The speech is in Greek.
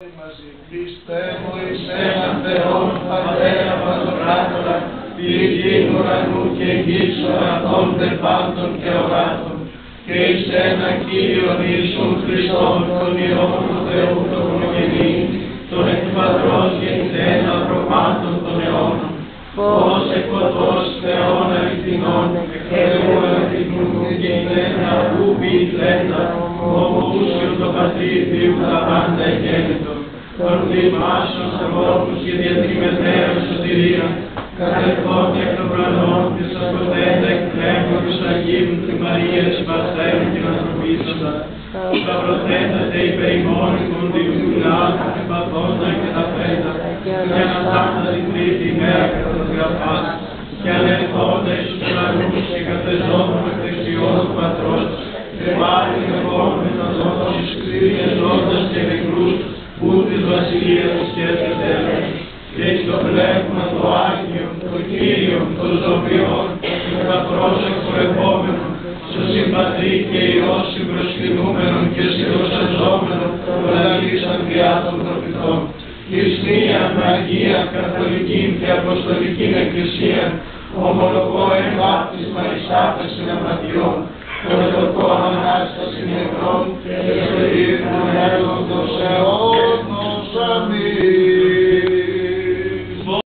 Μαζί Χριστέ μου εις έναν Θεόν Πατέρα Παντοκράτορα, πηγήν ουρανού και γης ορατών δεπάντων και οράτων, και εις έναν Κύριον Ιησούν Χριστόν, τον Υιόν του Θεού τον Προγενή, τον εκ Πατρός γεννηθέν προπάντων των αιώνων, φως εκ φωτός Θεών αληθινών, Θεού αληθινού γενναί αυτού ποιηθέντα, ομούσιον το Πατρί Θεού τα πάντα εγέννητο, των δημάσεων αμόρφους και διατριμετραίων σωτηρία, κατεχών εκ των πρανών της ακροτέντα εκ πνεύματος τους Αγίου του Μαρίας Βασθένου και ανθρωπίσοντα, σταυρωτέντα τε υπέρ ημών κοντινούλα, παθόντα και τα πέντα, και αναστάντα την τρίτη μέρα κατά τα γραφάτα, και ανερθόντα εις τους ουρανούς και κατεζόντων εκ δεξιών του Πατρός, κρεμάτην επόμενα των ζώντων εις κτήριες ζώντας και νεκρούς, ου της βασιλείας της κερδιτέλους, και εις το πνεύμα το Άγιον, το Κύριον, το Ζωβιόν, το Πατρός εκπορευόμενον, στο συμπατρί και Υιός συμπροσκυνούμενον και συμπροσεζόμενον, τον Αγίος Ανδριά των προφητών, Χριστίαν, Αγία, Καθολική και Αποστολική Εκκλησία, ομολογώ εν βάπτισμα εις άφεση αμαρτιών,